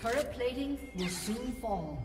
Turret plating will soon fall.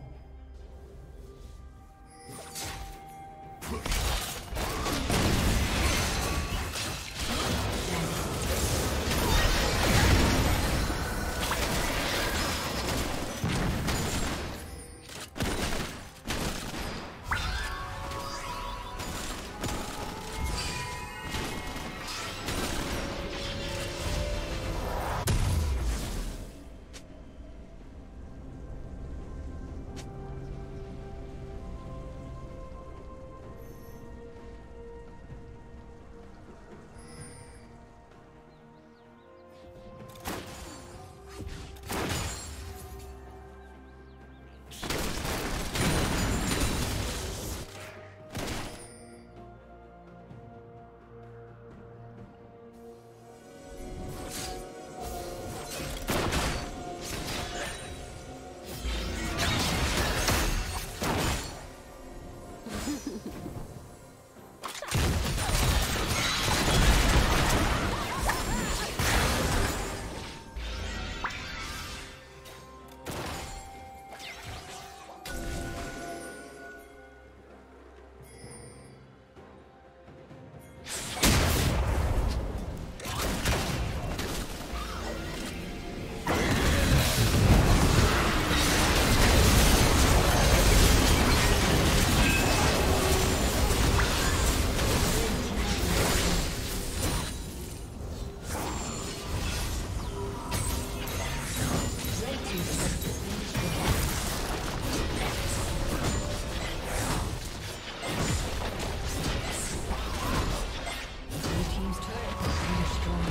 team's turret has been destroyed.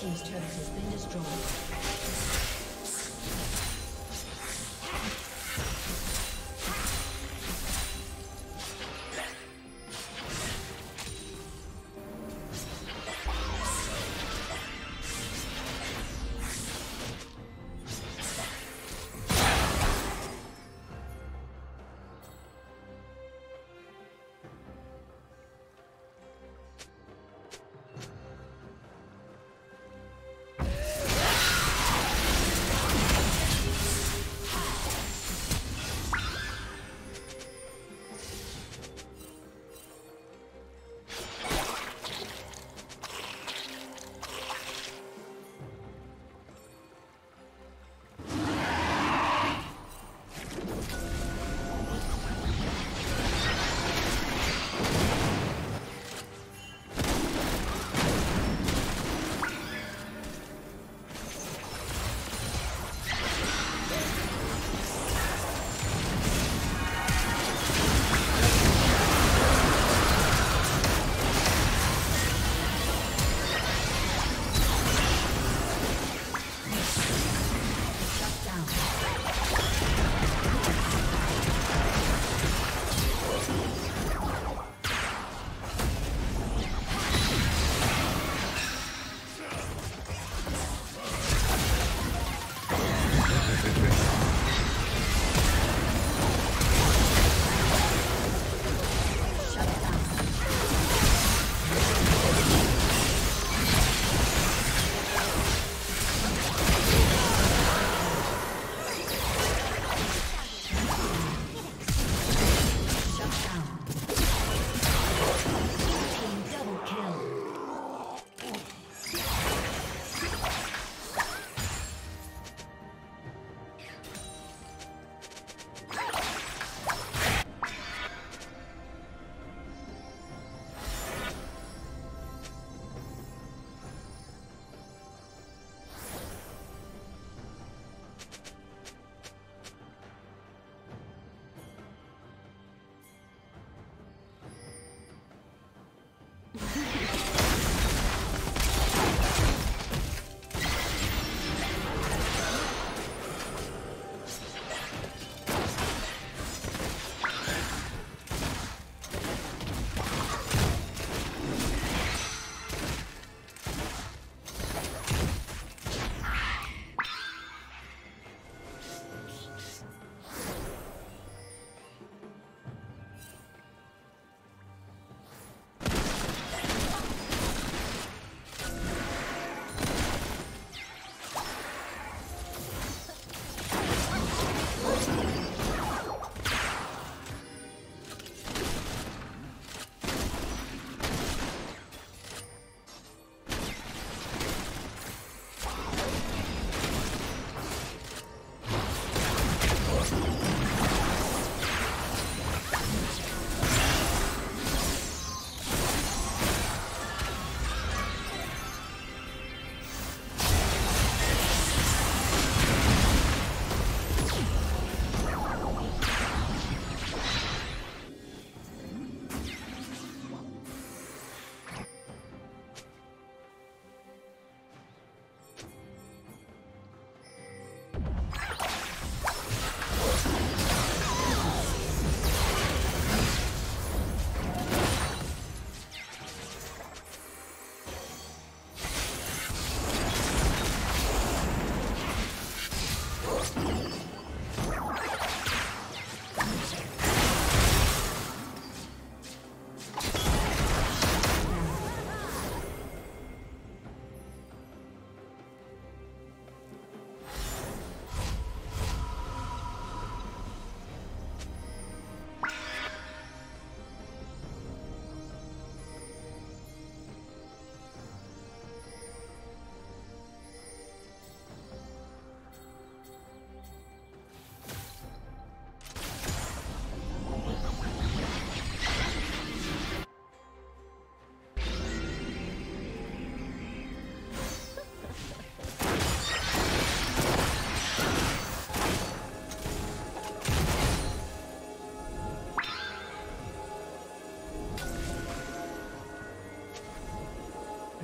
Team's turret has been destroyed.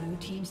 Blue team's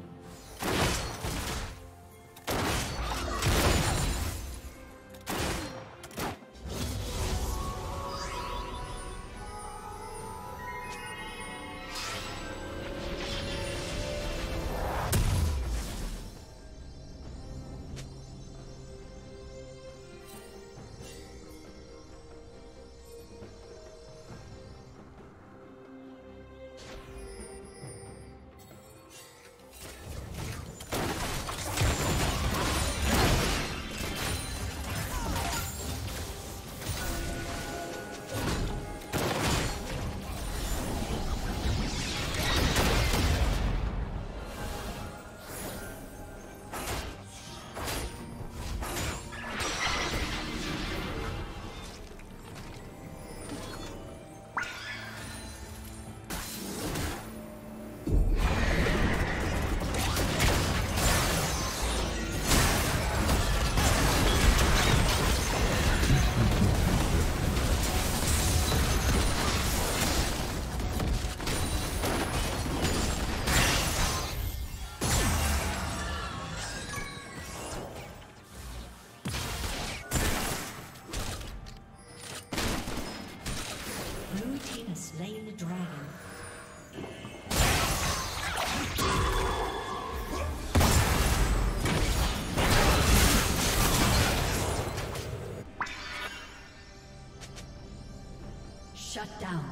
Shut down.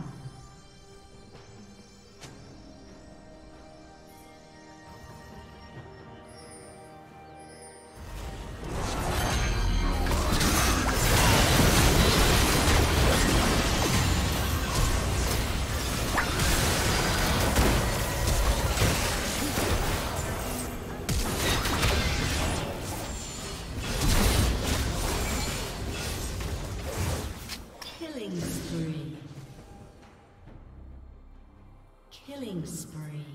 Killing spree.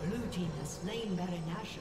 Blue team has slain Baron Nashor.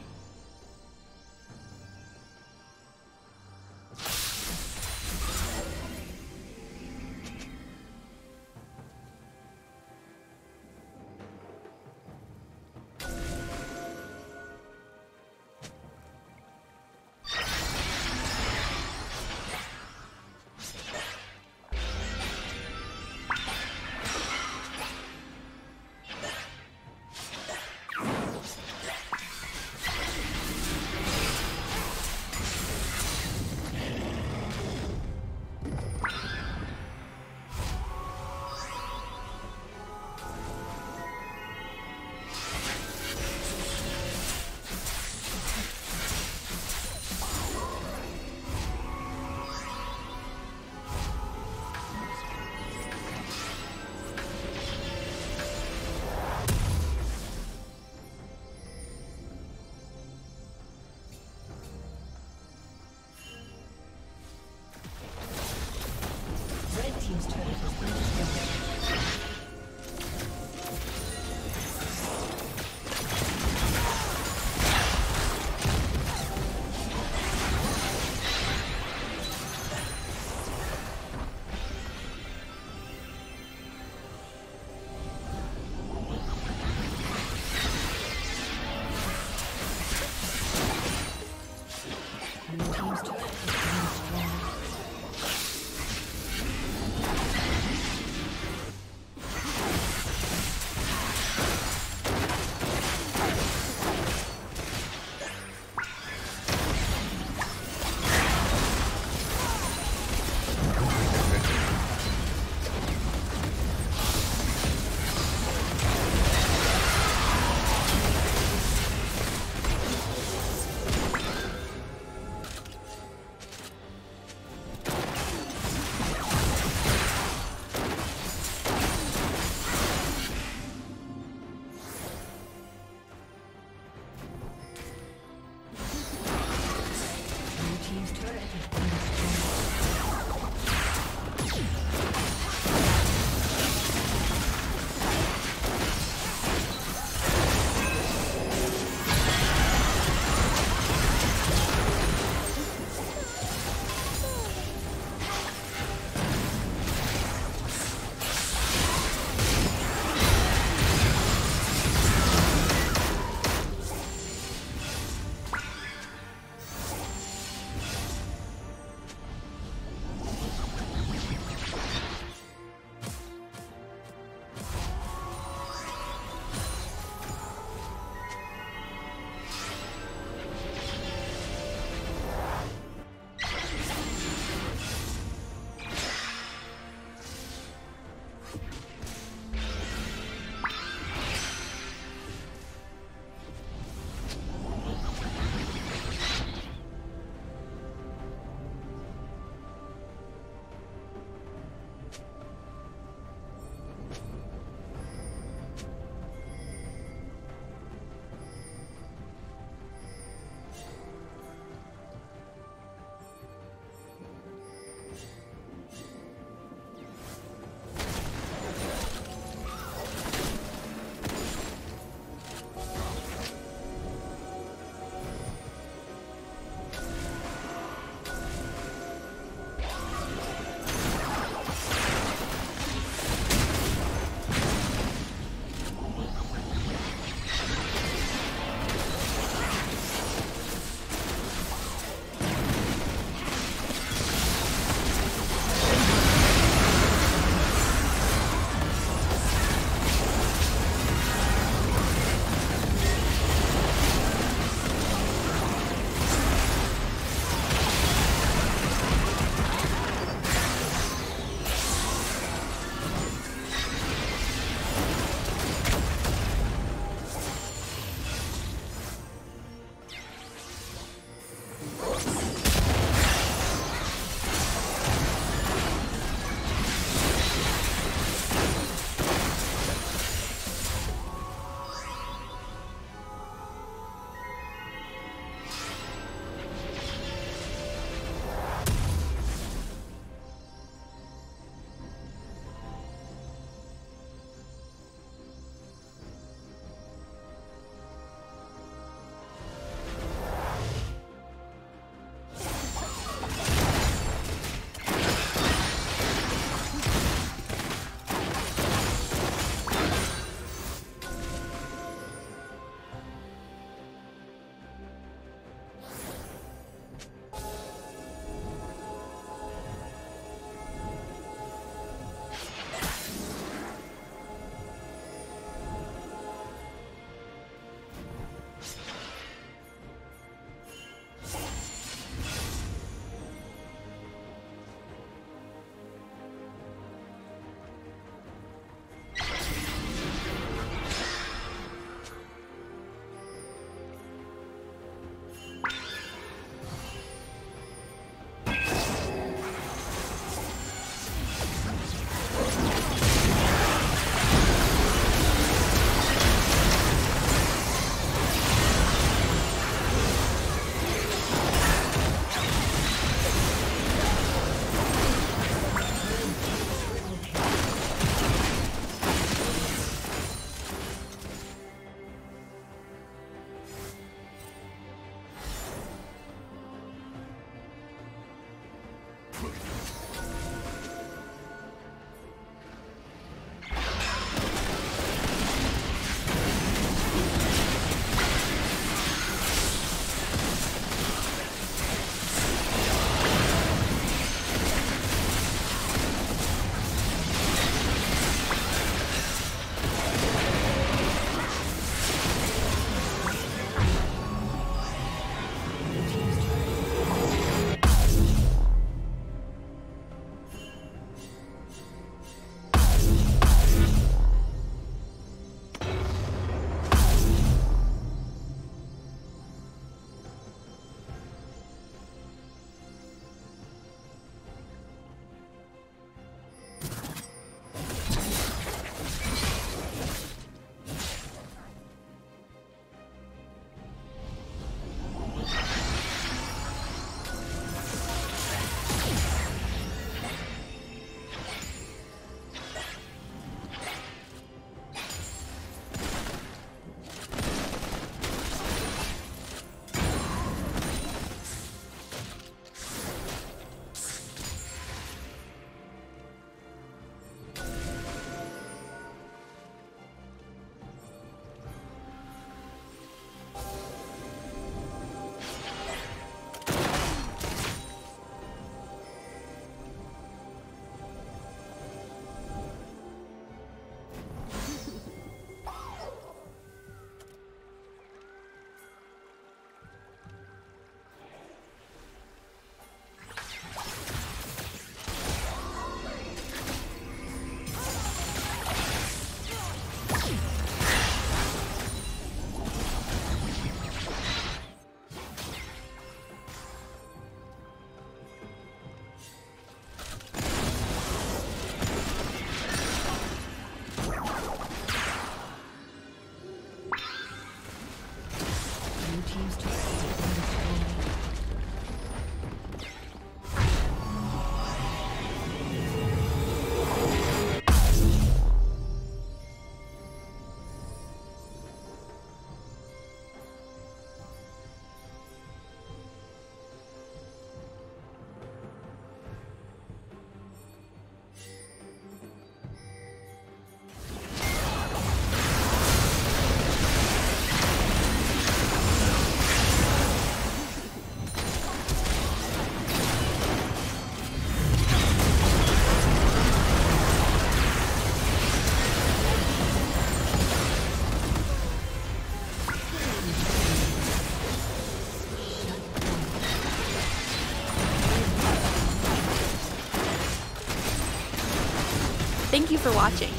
Thank you for watching.